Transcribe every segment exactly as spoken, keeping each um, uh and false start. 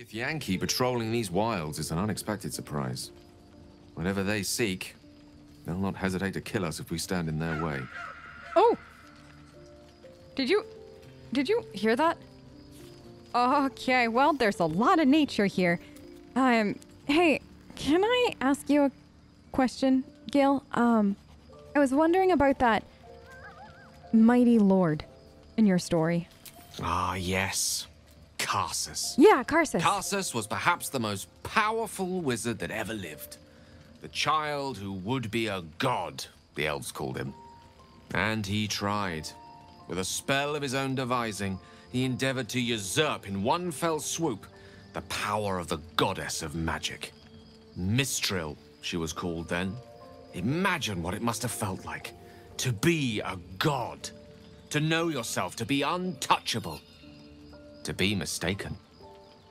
Githyanki patrolling these wilds is an unexpected surprise. Whatever they seek, they'll not hesitate to kill us if we stand in their way. Oh! Did you... did you hear that? Okay, well, there's a lot of nature here. Um, hey, can I ask you a question, Gale? Um, I was wondering about that mighty lord in your story. Ah, yes. Karsus. Yeah, Karsus. Karsus was perhaps the most powerful wizard that ever lived. The child who would be a god, the elves called him. And he tried. With a spell of his own devising, he endeavored to usurp in one fell swoop the power of the goddess of magic. Mystryl, she was called then. Imagine what it must have felt like to be a god, to know yourself, to be untouchable, to be mistaken.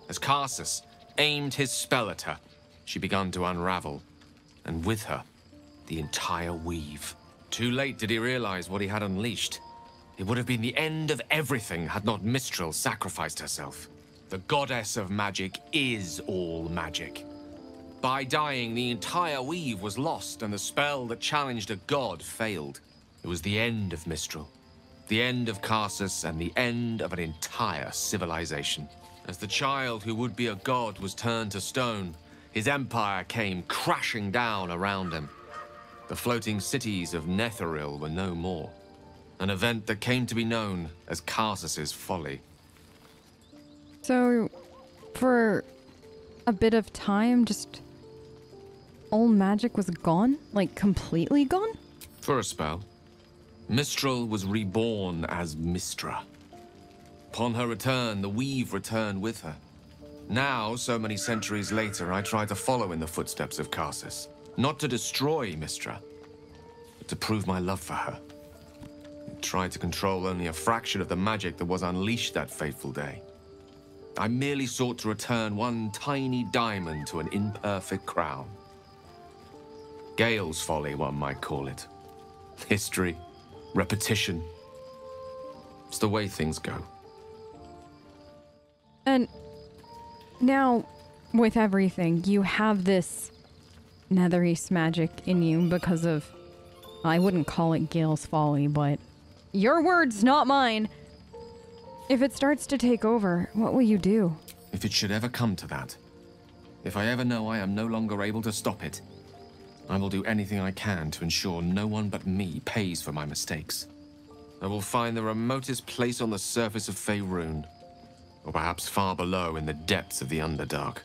As Karsus aimed his spell at her, she began to unravel, and with her, the entire weave. Too late did he realize what he had unleashed. It would have been the end of everything had not Mystryl sacrificed herself. The goddess of magic is all magic. By dying, the entire weave was lost, and the spell that challenged a god failed. It was the end of Mystryl, the end of Karsus, and the end of an entire civilization. As the child who would be a god was turned to stone, his empire came crashing down around him. The floating cities of Netheril were no more, an event that came to be known as Karsus's folly. So, for a bit of time, just all magic was gone? Like, completely gone? For a spell. Mystryl was reborn as Mystra. Upon her return, the weave returned with her. Now, so many centuries later, I try to follow in the footsteps of Karsus. Not to destroy Mystra, but to prove my love for her. I tried to control only a fraction of the magic that was unleashed that fateful day. I merely sought to return one tiny diamond to an imperfect crown. Gale's folly, one might call it. History. Repetition. It's the way things go. And now, with everything, you have this Netherese magic in you because of, I wouldn't call it Gale's folly, but your words, not mine. If it starts to take over, what will you do? If it should ever come to that, if I ever know I am no longer able to stop it, I will do anything I can to ensure no one but me pays for my mistakes. I will find the remotest place on the surface of Faerûn, or perhaps far below in the depths of the Underdark.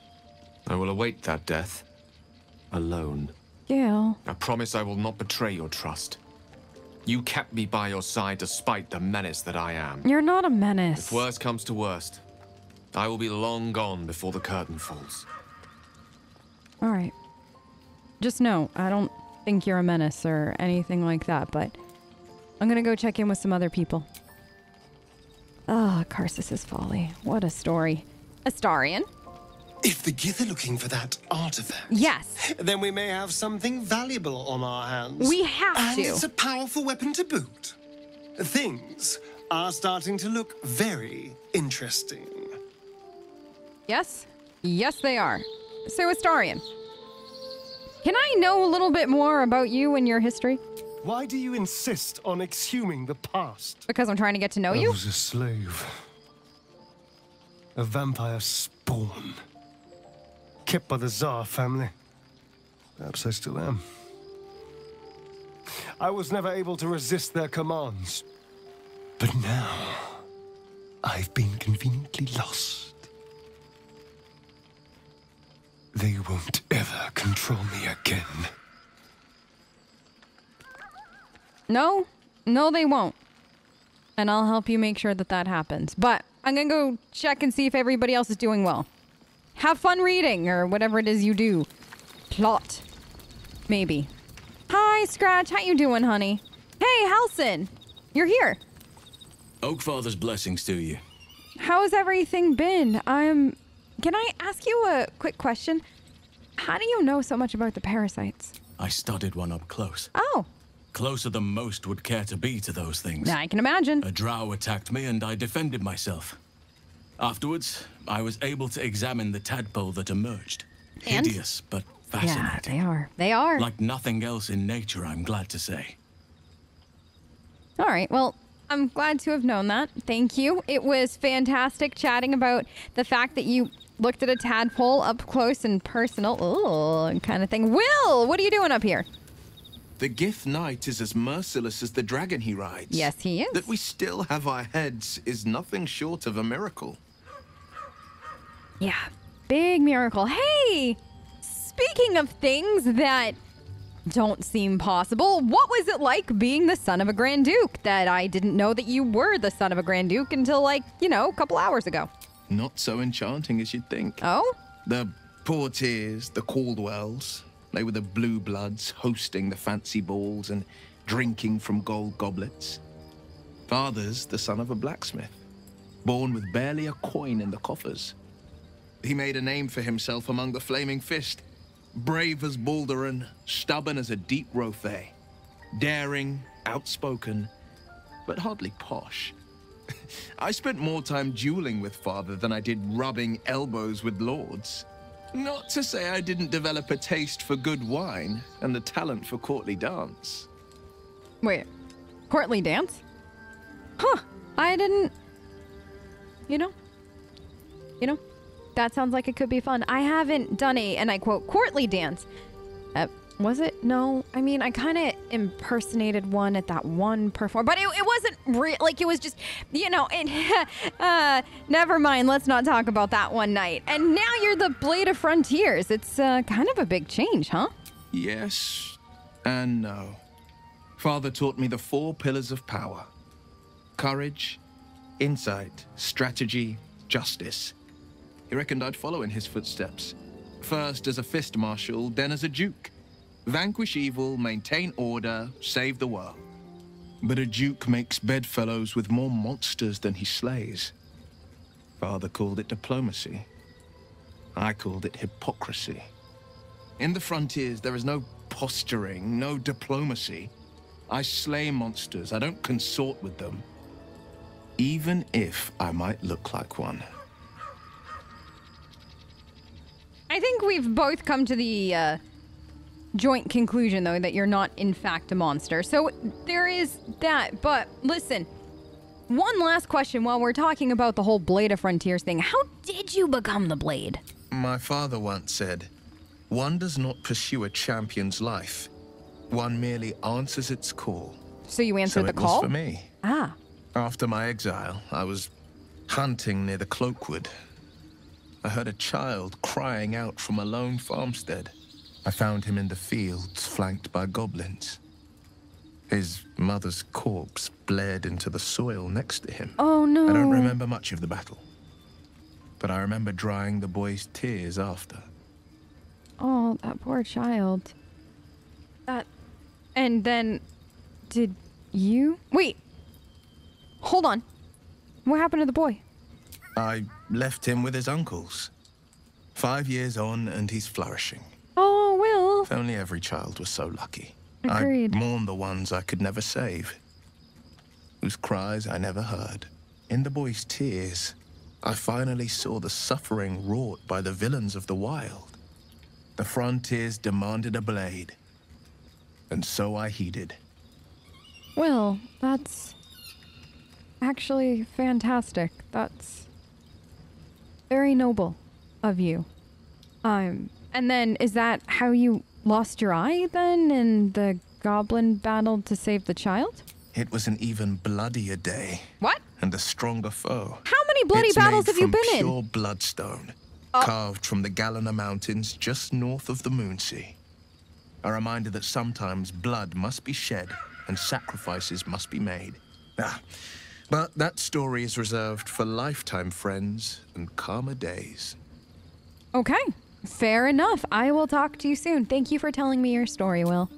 I will await that death, alone. Gale. I promise I will not betray your trust. You kept me by your side despite the menace that I am. You're not a menace. If worse comes to worst, I will be long gone before the curtain falls. All right. Just know, I don't think you're a menace or anything like that, but I'm gonna go check in with some other people. Ah, oh, Karsus's folly. What a story. Astarian? If the Gith are looking for that artifact... Yes. Then we may have something valuable on our hands. We have and to. And it's a powerful weapon to boot. Things are starting to look very interesting. Yes. Yes, they are. So, Astarian, can I know a little bit more about you and your history? Why do you insist on exhuming the past? Because I'm trying to get to know you? I was a slave. A vampire spawn. Kept by the Szarr family. Perhaps I still am. I was never able to resist their commands. But now, I've been conveniently lost. They won't ever control me again. No. No, they won't. And I'll help you make sure that that happens. But I'm gonna go check and see if everybody else is doing well. Have fun reading, or whatever it is you do. Plot. Maybe. Hi, Scratch. How you doing, honey? Hey, Halson. You're here. Oakfather's blessings to you. How's everything been? I'm... Can I ask you a quick question? How do you know so much about the parasites? I studied one up close. Oh. Closer than most would care to be to those things. I can imagine. A drow attacked me and I defended myself. Afterwards, I was able to examine the tadpole that emerged. And? Hideous, but fascinating. Yeah, they are. They are. Like nothing else in nature, I'm glad to say. All right, well, I'm glad to have known that. Thank you. It was fantastic chatting about the fact that you looked at a tadpole up close and personal. Ooh, kind of thing. Will, what are you doing up here? The Gith Knight is as merciless as the dragon he rides. Yes, he is. That we still have our heads is nothing short of a miracle. Yeah, big miracle. Hey, speaking of things that don't seem possible, what was it like being the son of a Grand Duke? That I didn't know that you were the son of a Grand Duke until, like, you know, a couple hours ago. Not so enchanting as you'd think. Oh? The Portiers, the Caldwells. They were the blue bloods hosting the fancy balls and drinking from gold goblets. Father's the son of a blacksmith, born with barely a coin in the coffers. He made a name for himself among the Flaming Fist, brave as Balduran, stubborn as a deep Rothay, daring, outspoken, but hardly posh. I spent more time dueling with father than I did rubbing elbows with lords. Not to say I didn't develop a taste for good wine and a talent for courtly dance. Wait, courtly dance? Huh, I didn't... You know? You know? That sounds like it could be fun. I haven't done a, and I quote, courtly dance. Uh, was it? No. I mean, I kind of impersonated one at that one perform, but it, it wasn't real. Like, it was just, you know, it, uh, never mind. Let's not talk about that one night. And now you're the Blade of Frontiers. It's uh, kind of a big change, huh? Yes and no. Father taught me the four pillars of power. Courage, insight, strategy, justice. He reckoned I'd follow in his footsteps. First as a fist marshal, then as a duke. Vanquish evil, maintain order, save the world. But a duke makes bedfellows with more monsters than he slays. Father called it diplomacy. I called it hypocrisy. In the frontiers, there is no posturing, no diplomacy. I slay monsters, I don't consort with them. Even if I might look like one. I think we've both come to the uh, joint conclusion, though, that you're not, in fact, a monster. So there is that. But listen, one last question while we're talking about the whole Blade of Frontiers thing. How did you become the Blade? My father once said, one does not pursue a champion's life. One merely answers its call. So you answered so the call? So it was for me. Ah. After my exile, I was hunting near the Cloakwood. I heard a child crying out from a lone farmstead. I found him in the fields, flanked by goblins. His mother's corpse bled into the soil next to him. Oh, no. I don't remember much of the battle, but I remember drying the boy's tears after. Oh, that poor child. That... And then... Did you... Wait! Hold on. What happened to the boy? I left him with his uncles. Five years on, and he's flourishing. Oh, Will. If only every child was so lucky. Agreed. I mourned the ones I could never save, whose cries I never heard. In the boy's tears, I finally saw the suffering wrought by the villains of the wild. The frontiers demanded a blade, and so I heeded. Will, that's actually fantastic. That's... very noble of you. Um, and then, is that how you lost your eye, then, in the goblin battle to save the child? It was an even bloodier day. What? And a stronger foe. How many bloody it's battles have you been in? It's made from pure bloodstone, oh. carved from the Galina Mountains just north of the Moon Sea. A reminder that sometimes blood must be shed and sacrifices must be made. Ah. But that story is reserved for lifetime friends and calmer days. Okay, fair enough. I will talk to you soon. Thank you for telling me your story, Will.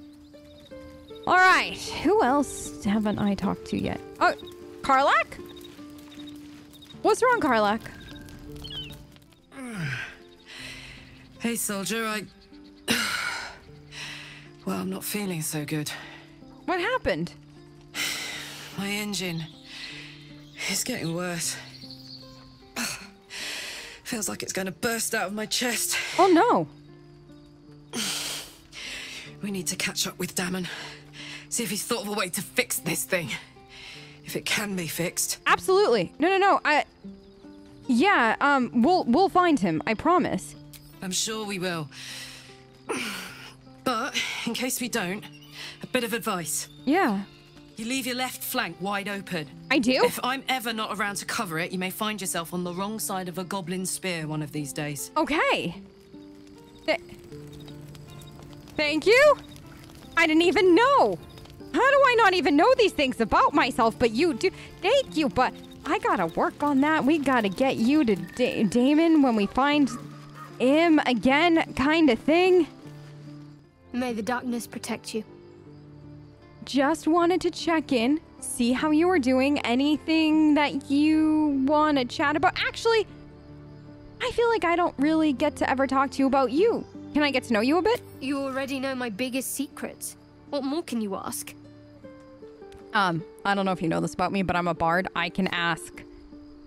All right, who else haven't I talked to yet? Oh, Karlak? What's wrong, Karlak? Hey, soldier, I... well, I'm not feeling so good. What happened? My engine... It's getting worse. Feels like it's going to burst out of my chest. Oh no! We need to catch up with Damon. See if he's thought of a way to fix this thing. If it can be fixed. Absolutely. No, no, no. I. Yeah. Um. We'll we'll find him. I promise. I'm sure we will. But in case we don't, a bit of advice. Yeah. You leave your left flank wide open. I do? If I'm ever not around to cover it, you may find yourself on the wrong side of a goblin spear one of these days. Okay. Th- Thank you? I didn't even know. How do I not even know these things about myself? But you do. Thank you, but I gotta work on that. We gotta get you to da- Damon when we find him again, kind of thing. May the darkness protect you. Just wanted to check in, see how you were doing, anything that you want to chat about. Actually, I feel like I don't really get to ever talk to you about you. Can I get to know you a bit? You already know my biggest secrets. What more can you ask? Um, I don't know if you know this about me, but I'm a bard. I can ask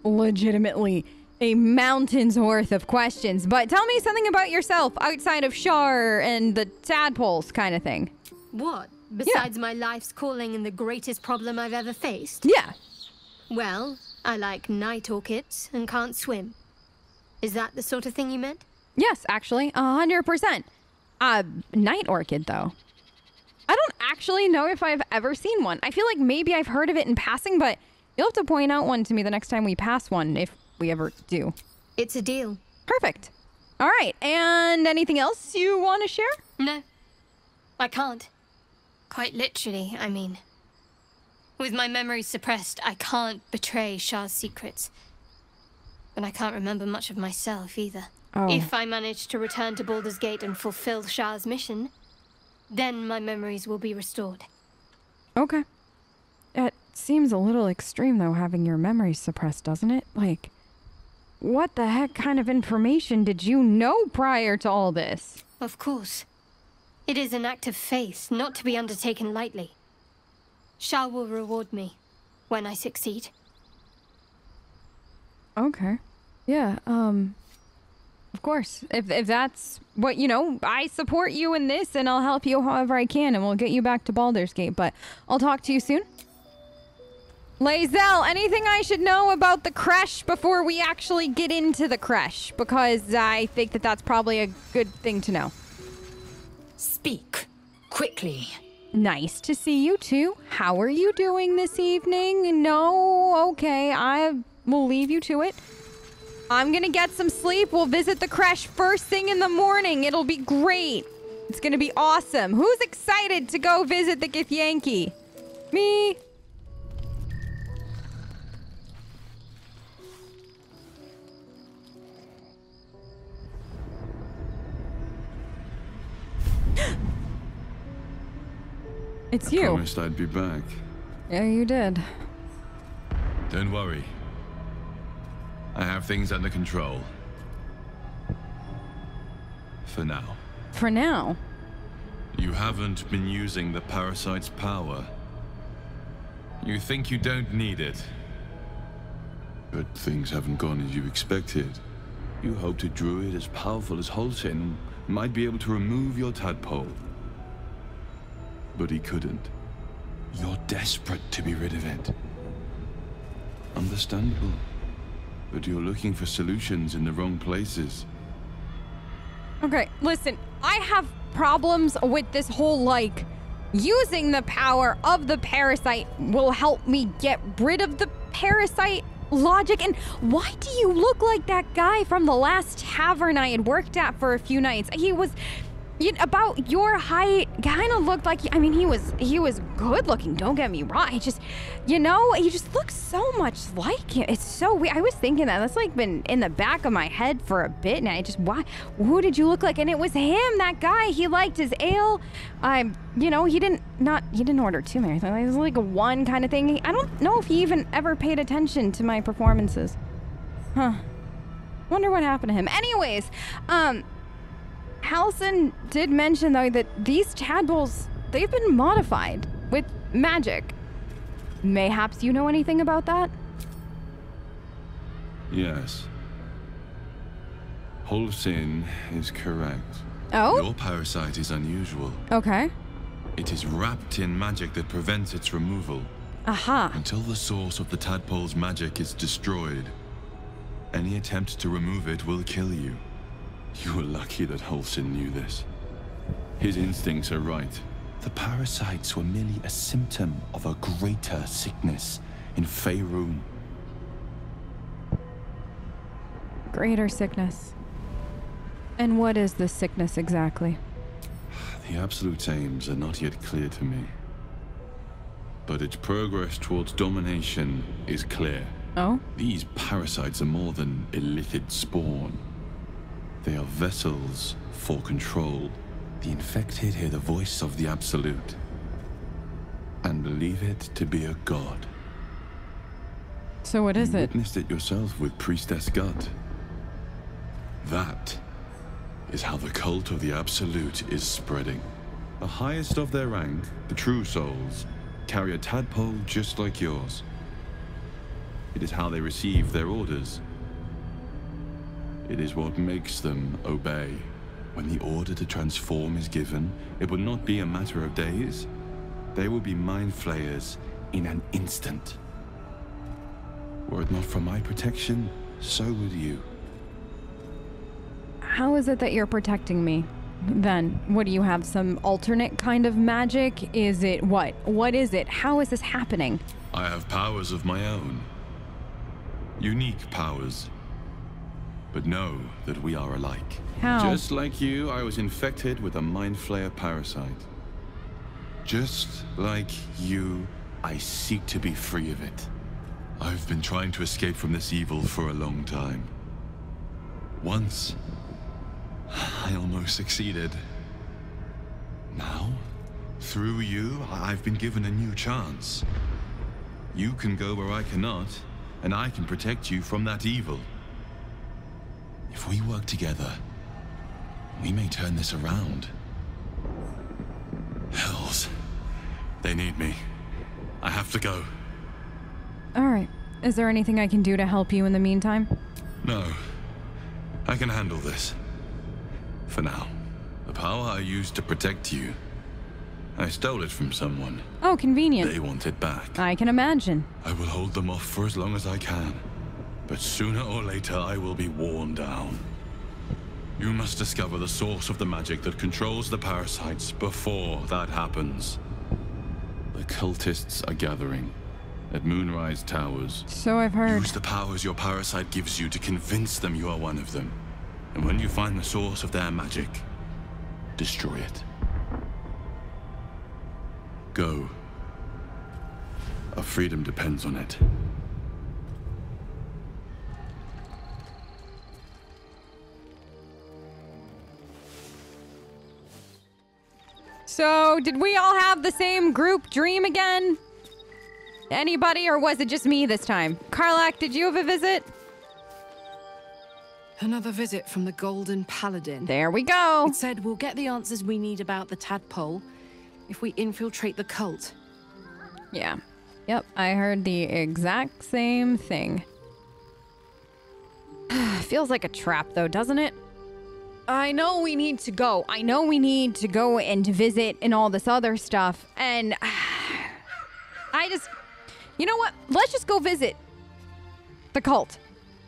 legitimately a mountain's worth of questions. But tell me something about yourself outside of Shar and the tadpoles kind of thing. What? Besides yeah. my life's calling and the greatest problem I've ever faced? Yeah. Well, I like night orchids and can't swim. Is that the sort of thing you meant? Yes, actually. A hundred percent. Uh, night orchid, though. I don't actually know if I've ever seen one. I feel like maybe I've heard of it in passing, but you'll have to point out one to me the next time we pass one, if we ever do. It's a deal. Perfect. All right. And anything else you want to share? No. I can't. Quite literally, I mean. With my memory suppressed, I can't betray Shar's secrets. And I can't remember much of myself, either. Oh. If I manage to return to Baldur's Gate and fulfill Shar's mission, then my memories will be restored. Okay. That seems a little extreme, though, having your memories suppressed, doesn't it? Like, what the heck kind of information did you know prior to all this? Of course. It is an act of faith, not to be undertaken lightly. Shar will reward me when I succeed. Okay. Yeah, um... Of course. If, if that's what, you know, I support you in this, and I'll help you however I can, and we'll get you back to Baldur's Gate, but I'll talk to you soon. Lazelle, anything I should know about the creche before we actually get into the creche? Because I think that that's probably a good thing to know. Speak quickly. Nice to see you too. How are you doing this evening? No, okay, I will leave you to it. I'm gonna get some sleep. We'll visit the creche first thing in the morning. It'll be great. It's gonna be awesome. Who's excited to go visit the Githyanki? Me. It's you. I promised I'd be back. Yeah, you did. Don't worry. I have things under control. For now. For now? You haven't been using the parasite's power. You think you don't need it. But things haven't gone as you expected. You hoped a druid as powerful as Holcim might be able to remove your tadpole. But he couldn't. You're desperate to be rid of it. Understandable. But you're looking for solutions in the wrong places. Okay, listen. I have problems with this whole, like, using the power of the parasite will help me get rid of the parasite logic. And why do you look like that guy from the last tavern I had worked at for a few nights? He was... You, about your height, kind of looked like, I mean, he was he was good looking, don't get me wrong. He just, you know, he just looks so much like him. It's so weird. I was thinking that. That's like been in the back of my head for a bit, and I just, why, who did you look like? And it was him, that guy. He liked his ale. I'm, you know, he didn't, not, he didn't order too many. It was like a one kind of thing. I don't know if he even ever paid attention to my performances. Huh. Wonder what happened to him. Anyways, um... Halson did mention, though, that these tadpoles, they've been modified with magic. Mayhaps you know anything about that? Yes. Holcim is correct. Oh? Your parasite is unusual. Okay. It is wrapped in magic that prevents its removal. Aha. Until the source of the tadpole's magic is destroyed, any attempt to remove it will kill you. You were lucky that Holcim knew this. His instincts are right. The parasites were merely a symptom of a greater sickness in Faerûn. Greater sickness. And what is this sickness exactly? The Absolute aims are not yet clear to me. But its progress towards domination is clear. Oh? These parasites are more than illithid spawn. They are vessels for control. The infected hear the voice of the Absolute and believe it to be a god. So what is it? You witnessed it yourself with Priestess Gut. That is how the cult of the Absolute is spreading. The highest of their rank, the true souls, carry a tadpole just like yours. It is how they receive their orders. It is what makes them obey. When the order to transform is given, it will not be a matter of days. They will be mind flayers in an instant. Were it not for my protection, so would you. How is it that you're protecting me, then? What do you have, some alternate kind of magic? Is it what? What is it? How is this happening? I have powers of my own. Unique powers. But know that we are alike. How? Just like you, I was infected with a mind flayer parasite. Just like you, I seek to be free of it. I've been trying to escape from this evil for a long time. Once, I almost succeeded. Now, through you, I've been given a new chance. You can go where I cannot, and I can protect you from that evil. If we work together, we may turn this around. Hells, they need me. I have to go. All right. Is there anything I can do to help you in the meantime? No. I can handle this. For now. The power I used to protect you, I stole it from someone. Oh, convenient. They want it back. I can imagine. I will hold them off for as long as I can. But sooner or later, I will be worn down. You must discover the source of the magic that controls the parasites before that happens. The cultists are gathering at Moonrise Towers. So I've heard. Use the powers your parasite gives you to convince them you are one of them. And when you find the source of their magic, destroy it. Go. Our freedom depends on it. So, did we all have the same group dream again? Anybody, or was it just me this time? Karlak, did you have a visit? Another visit from the Golden Paladin. There we go. It said we'll get the answers we need about the tadpole if we infiltrate the cult. Yeah. Yep, I heard the exact same thing. Feels like a trap, though, doesn't it? I know we need to go. I know we need to go and visit and all this other stuff. And uh, I just, you know what? Let's just go visit the cult.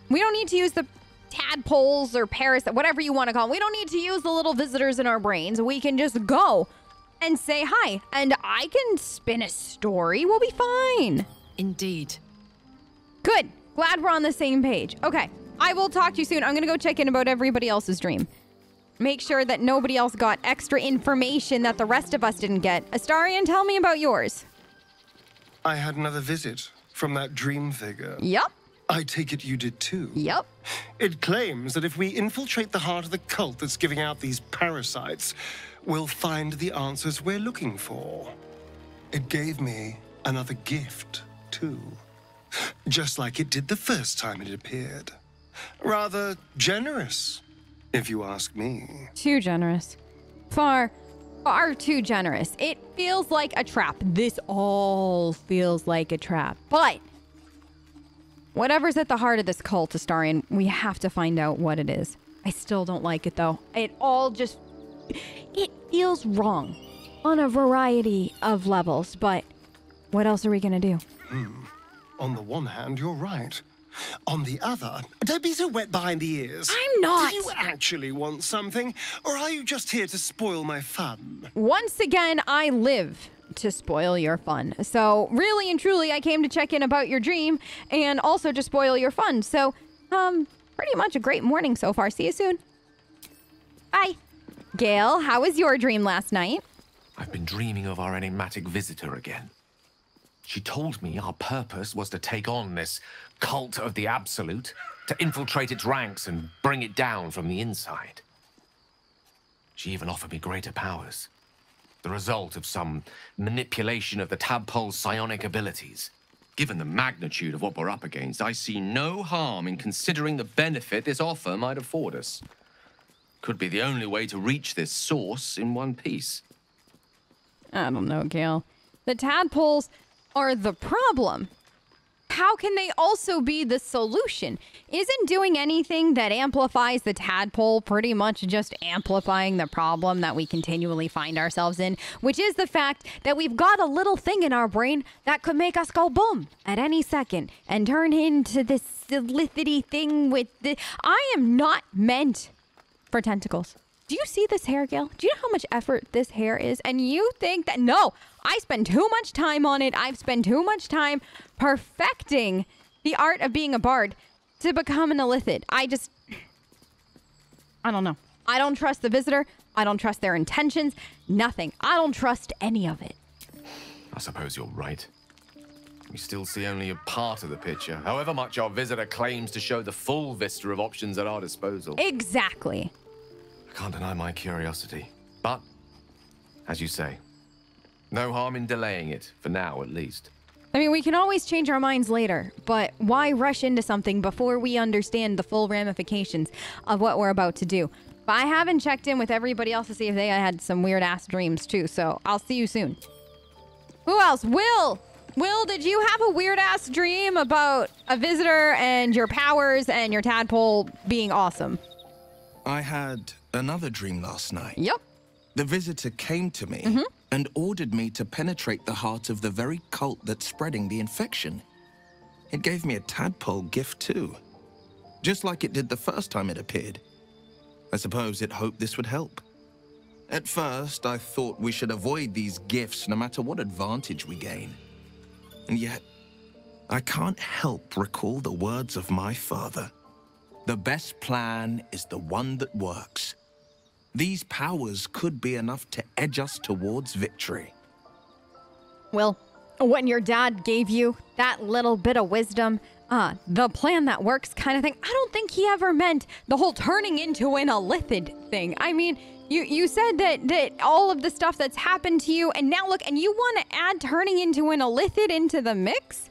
We don't need to use the tadpoles or parasites, whatever you want to call them. We don't need to use the little visitors in our brains. We can just go and say hi. And I can spin a story. We'll be fine. Indeed. Good. Glad we're on the same page. Okay. I will talk to you soon. I'm going to go check in about everybody else's dream. Make sure that nobody else got extra information that the rest of us didn't get. Astarion, tell me about yours. I had another visit from that dream figure. Yep. I take it you did too. Yep. It claims that if we infiltrate the heart of the cult that's giving out these parasites, we'll find the answers we're looking for. It gave me another gift too. Just like it did the first time it appeared. Rather generous. If you ask me. Too generous. Far, far too generous. It feels like a trap. This all feels like a trap. But whatever's at the heart of this cult, Astarion, we have to find out what it is. I still don't like it, though. It all just... it feels wrong on a variety of levels, but what else are we gonna do? Mm. On the one hand, you're right. On the other, don't be so wet behind the ears. I'm not. Do you actually want something, or are you just here to spoil my fun? Once again, I live to spoil your fun. So really and truly, I came to check in about your dream and also to spoil your fun. So, um, pretty much a great morning so far. See you soon. Bye. Gale, how was your dream last night? I've been dreaming of our enigmatic visitor again. She told me our purpose was to take on this cult of the Absolute, to infiltrate its ranks and bring it down from the inside. She even offered me greater powers, the result of some manipulation of the tadpole's psionic abilities. Given the magnitude of what we're up against, I see no harm in considering the benefit this offer might afford us. Could be the only way to reach this source in one piece. I don't know, Gale. The tadpoles are the problem. How can they also be the solution? Isn't doing anything that amplifies the tadpole pretty much just amplifying the problem that we continually find ourselves in, which is the fact that we've got a little thing in our brain that could make us go boom at any second and turn into this illithid thing with the... I am not meant for tentacles. Do you see this hair, Gale? Do you know how much effort this hair is? And you think that, no, I spend too much time on it. I've spent too much time perfecting the art of being a bard to become an illithid. I just, I don't know. I don't trust the visitor. I don't trust their intentions. Nothing. I don't trust any of it. I suppose you're right. We still see only a part of the picture, however much our visitor claims to show the full vista of options at our disposal. Exactly. I can't deny my curiosity, but, as you say, no harm in delaying it, for now at least. I mean, we can always change our minds later, but why rush into something before we understand the full ramifications of what we're about to do? But I haven't checked in with everybody else to see if they had some weird-ass dreams, too, so I'll see you soon. Who else? Will! Will, did you have a weird-ass dream about a visitor and your powers and your tadpole being awesome? I had... another dream last night. Yep. The visitor came to me mm-hmm. and ordered me to penetrate the heart of the very cult that's spreading the infection. It gave me a tadpole gift too, just like it did the first time it appeared. I suppose it hoped this would help. At first, I thought we should avoid these gifts no matter what advantage we gain. And yet, I can't help recall the words of my father. The best plan is the one that works. These powers could be enough to edge us towards victory. Well, when your dad gave you that little bit of wisdom, uh, the plan that works kind of thing, I don't think he ever meant the whole turning into an illithid thing. I mean, you, you said that, that all of the stuff that's happened to you, and now look, and you want to add turning into an illithid into the mix?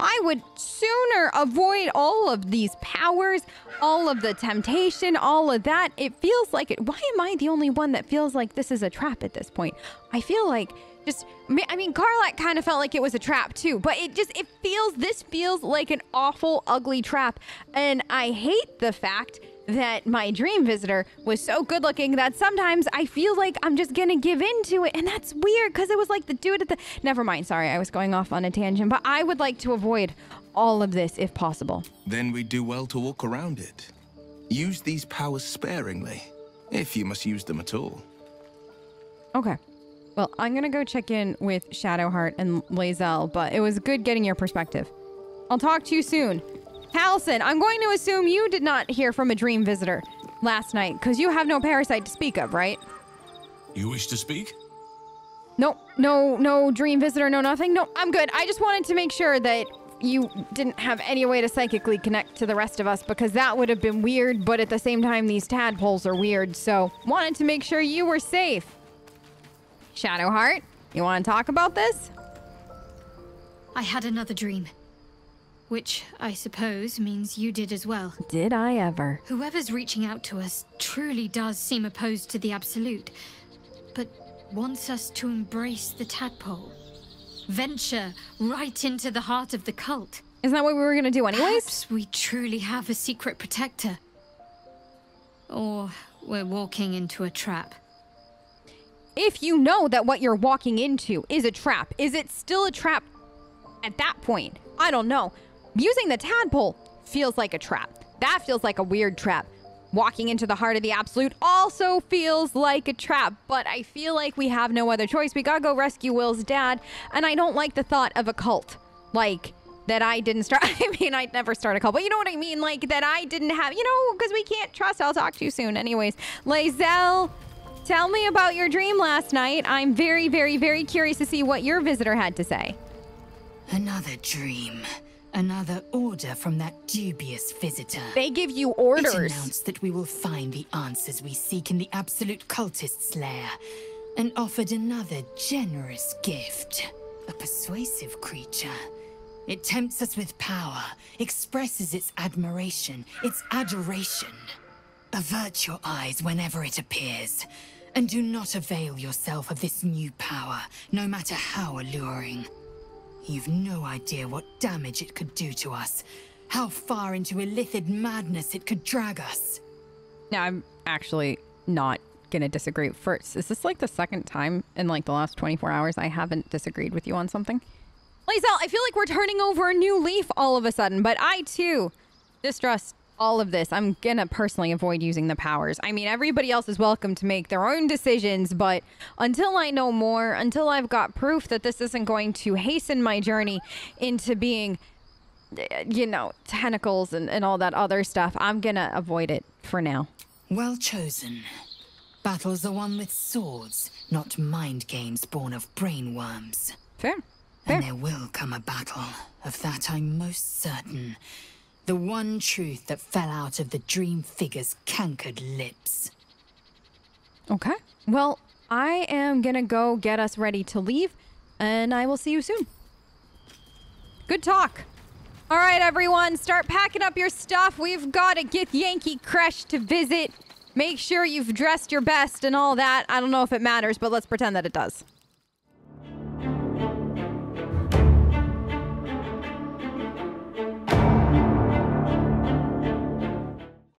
I would sooner avoid all of these powers, all of the temptation, all of that. It feels like it. Why am I the only one that feels like this is a trap at this point? I feel like just, I mean, Carlac kind of felt like it was a trap too, but it just, it feels, this feels like an awful, ugly trap. And I hate the fact that my dream visitor was so good looking that sometimes I feel like I'm just gonna give into it, and that's weird because it was like the dude at the... Never mind, sorry, I was going off on a tangent, but I would like to avoid all of this if possible. Then we do well to walk around it. Use these powers sparingly, if you must use them at all. Okay. Well, I'm gonna go check in with Shadowheart and Lazel, but it was good getting your perspective. I'll talk to you soon. Halson, I'm going to assume you did not hear from a dream visitor last night, because you have no parasite to speak of, right? You wish to speak? No, no, no dream visitor, no nothing. No, I'm good. I just wanted to make sure that you didn't have any way to psychically connect to the rest of us, because that would have been weird, but at the same time, these tadpoles are weird, so wanted to make sure you were safe. Shadowheart, you want to talk about this? I had another dream. Which, I suppose, means you did as well. Did I ever? Whoever's reaching out to us truly does seem opposed to the Absolute, but wants us to embrace the tadpole. Venture right into the heart of the cult. Isn't that what we were going to do anyways? Perhaps we truly have a secret protector. Or we're walking into a trap. If you know that what you're walking into is a trap, is it still a trap at that point? I don't know. Using the tadpole feels like a trap. That feels like a weird trap. Walking into the heart of the Absolute also feels like a trap, but I feel like we have no other choice. We gotta go rescue Will's dad, and I don't like the thought of a cult. Like, that I didn't start. I mean, I'd never start a cult, but you know what I mean? Like, that I didn't have, you know, because we can't trust. I'll talk to you soon. Anyways, Lazelle, tell me about your dream last night. I'm very, very, very curious to see what your visitor had to say. Another dream. Another order from that dubious visitor. They give you orders. It announced that we will find the answers we seek in the Absolute cultist's lair, and offered another generous gift. A persuasive creature. It tempts us with power, expresses its admiration, its adoration. Avert your eyes whenever it appears, and do not avail yourself of this new power, no matter how alluring. You've no idea what damage it could do to us, how far into illithid madness it could drag us. Now, I'm actually not gonna disagree. First, is this like the second time in like the last twenty-four hours I haven't disagreed with you on something? Lazelle, I feel like we're turning over a new leaf all of a sudden, but I too distrust all of this. I'm gonna personally avoid using the powers. I mean, everybody else is welcome to make their own decisions, but until I know more, until I've got proof that this isn't going to hasten my journey into being, you know, tentacles and, and all that other stuff, I'm gonna avoid it for now. Well chosen. Battles are won with swords, not mind games born of brainworms. Fair. Fair. And there will come a battle. Of that I'm most certain. The one truth that fell out of the dream figure's cankered lips. Okay. Well, I am gonna go get us ready to leave, and I will see you soon. Good talk. All right, everyone, start packing up your stuff. We've got a Githyanki creche to visit. Make sure you've dressed your best and all that. I don't know if it matters, but let's pretend that it does.